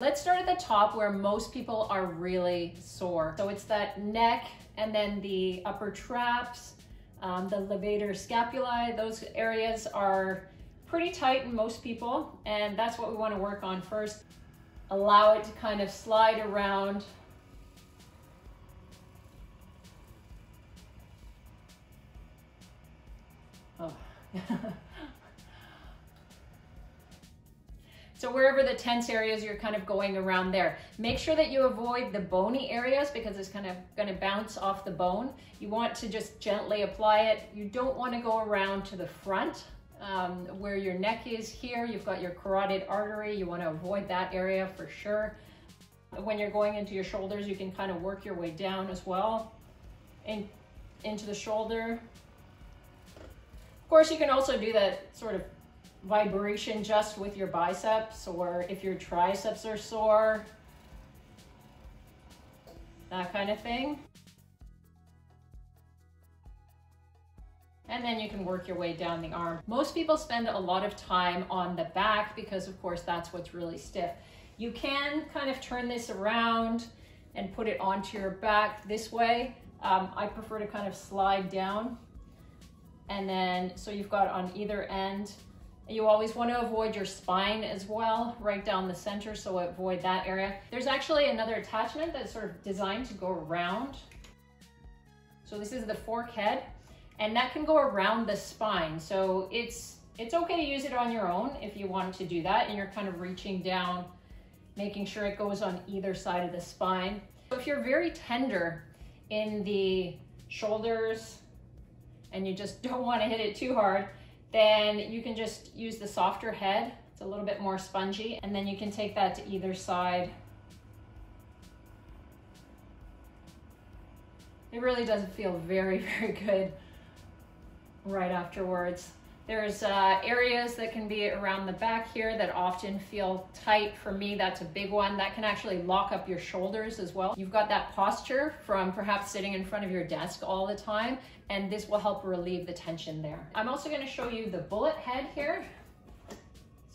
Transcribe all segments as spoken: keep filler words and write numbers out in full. Let's start at the top where most people are really sore. So it's that neck and then the upper traps, um, the levator scapulae, those areas are pretty tight in most people, and that's what we want to work on first. Allow it to kind of slide around. Oh. So wherever the tense areas, you're kind of going around there. Make sure that you avoid the bony areas because it's kind of going to bounce off the bone. You want to just gently apply it. You don't want to go around to the front. Um, where your neck is here, you've got your carotid artery. You want to avoid that area for sure. When you're going into your shoulders, you can kind of work your way down as well and into the shoulder. Of course, you can also do that sort of vibration just with your biceps, or if your triceps are sore, that kind of thing. And then you can work your way down the arm. Most people spend a lot of time on the back because of course that's what's really stiff. You can kind of turn this around and put it onto your back this way. Um, I prefer to kind of slide down. And then, so you've got on either end. You always want to avoid your spine as well, right down the center, so avoid that area. There's actually another attachment that's sort of designed to go around. So this is the forehead. And that can go around the spine. So it's it's okay to use it on your own if you want to do that, and you're kind of reaching down, making sure it goes on either side of the spine. So if you're very tender in the shoulders and you just don't want to hit it too hard, then you can just use the softer head. It's a little bit more spongy, and then you can take that to either side. It really doesn't feel very, very good right afterwards. There's uh, areas that can be around the back here that often feel tight. For me, that's a big one. That can actually lock up your shoulders as well. You've got that posture from perhaps sitting in front of your desk all the time, and this will help relieve the tension there. I'm also going to show you the bullet head here.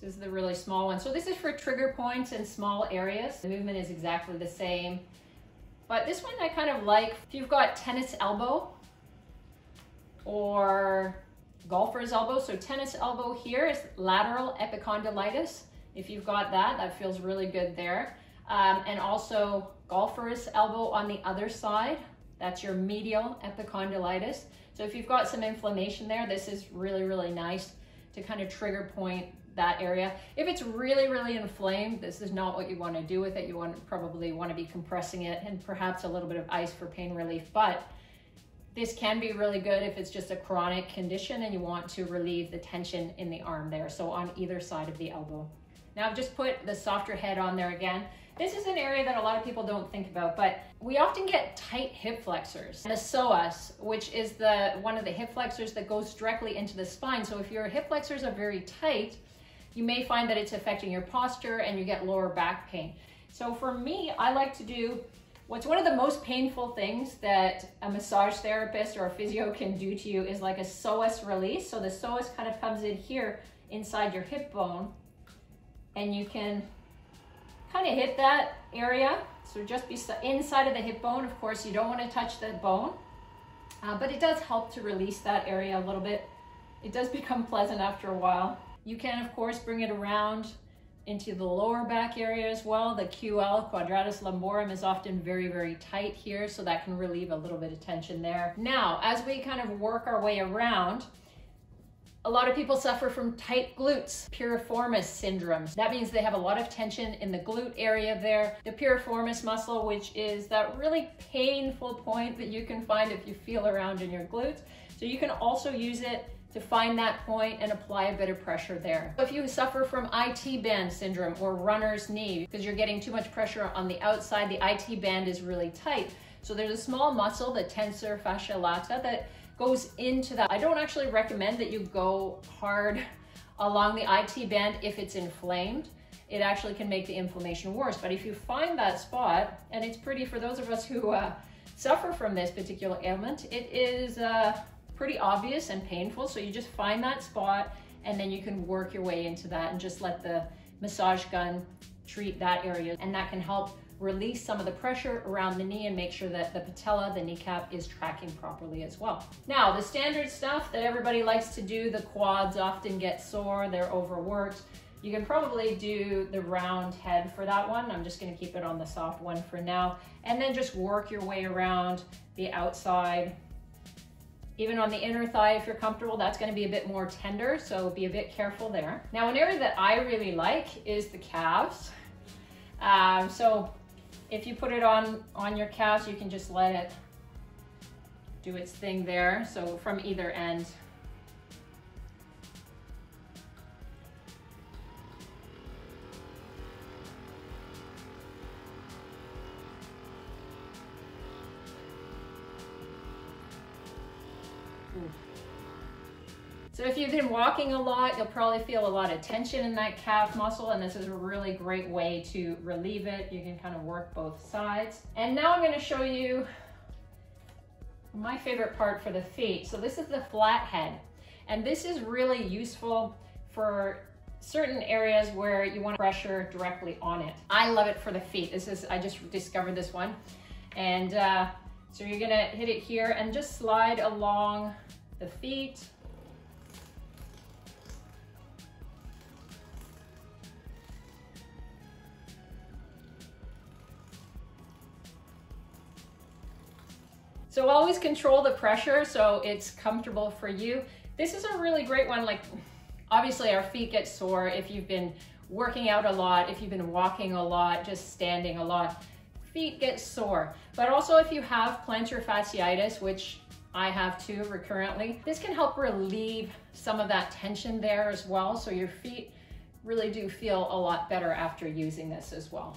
This is the really small one. So this is for trigger points and small areas. The movement is exactly the same, but this one I kind of like. If you've got tennis elbow, or golfer's elbow. So tennis elbow here is lateral epicondylitis. If you've got that, that feels really good there. Um, and also golfer's elbow on the other side, that's your medial epicondylitis. So if you've got some inflammation there, this is really, really nice to kind of trigger point that area. If it's really, really inflamed, this is not what you want to do with it. You want probably want to be compressing it and perhaps a little bit of ice for pain relief, but this can be really good if it's just a chronic condition and you want to relieve the tension in the arm there, so on either side of the elbow. Now I've just put the softer head on there again. This is an area that a lot of people don't think about, but we often get tight hip flexors. The psoas, which is the one of the hip flexors that goes directly into the spine. So if your hip flexors are very tight, you may find that it's affecting your posture and you get lower back pain. So for me, I like to do what's one of the most painful things that a massage therapist or a physio can do to you is like a psoas release. So the psoas kind of comes in here inside your hip bone, and you can kind of hit that area. So just be inside of the hip bone. Of course, you don't want to touch the bone, uh, but it does help to release that area a little bit. It does become pleasant after a while. You can, of course, bring it around into the lower back area as well. The Q L, quadratus lumborum, is often very, very tight here, so that can relieve a little bit of tension there. Now, as we kind of work our way around, a lot of people suffer from tight glutes, piriformis syndrome. That means they have a lot of tension in the glute area there. The piriformis muscle, which is that really painful point that you can find if you feel around in your glutes. So you can also use it to find that point and apply a bit of pressure there. If you suffer from I T band syndrome or runner's knee, because you're getting too much pressure on the outside, the I T band is really tight. So there's a small muscle, the tensor fascia latae, that goes into that. I don't actually recommend that you go hard along the I T band if it's inflamed. It actually can make the inflammation worse. But if you find that spot, and it's pretty, for those of us who uh, suffer from this particular ailment, it is uh, pretty obvious and painful. So you just find that spot, and then you can work your way into that and just let the massage gun treat that area, and that can help release some of the pressure around the knee and make sure that the patella, the kneecap, is tracking properly as well. Now, the standard stuff that everybody likes to do, the quads often get sore, they're overworked. You can probably do the round head for that one. I'm just gonna keep it on the soft one for now. And then just work your way around the outside. Even on the inner thigh, if you're comfortable, that's gonna be a bit more tender, so be a bit careful there. Now, an area that I really like is the calves. Um, so if you put it on, on your calves, you can just let it do its thing there. So from either end. So if you've been walking a lot, you'll probably feel a lot of tension in that calf muscle, and this is a really great way to relieve it. You can kind of work both sides. And now I'm going to show you my favorite part for the feet. So this is the flat head, and this is really useful for certain areas where you want pressure directly on it. I love it for the feet. This is, I just discovered this one. And uh, so you're going to hit it here and just slide along the feet. So always control the pressure so it's comfortable for you. This is a really great one. Like, obviously our feet get sore if you've been working out a lot, if you've been walking a lot, just standing a lot, feet get sore. But also if you have plantar fasciitis, which I have too recurrently, this can help relieve some of that tension there as well. So your feet really do feel a lot better after using this as well.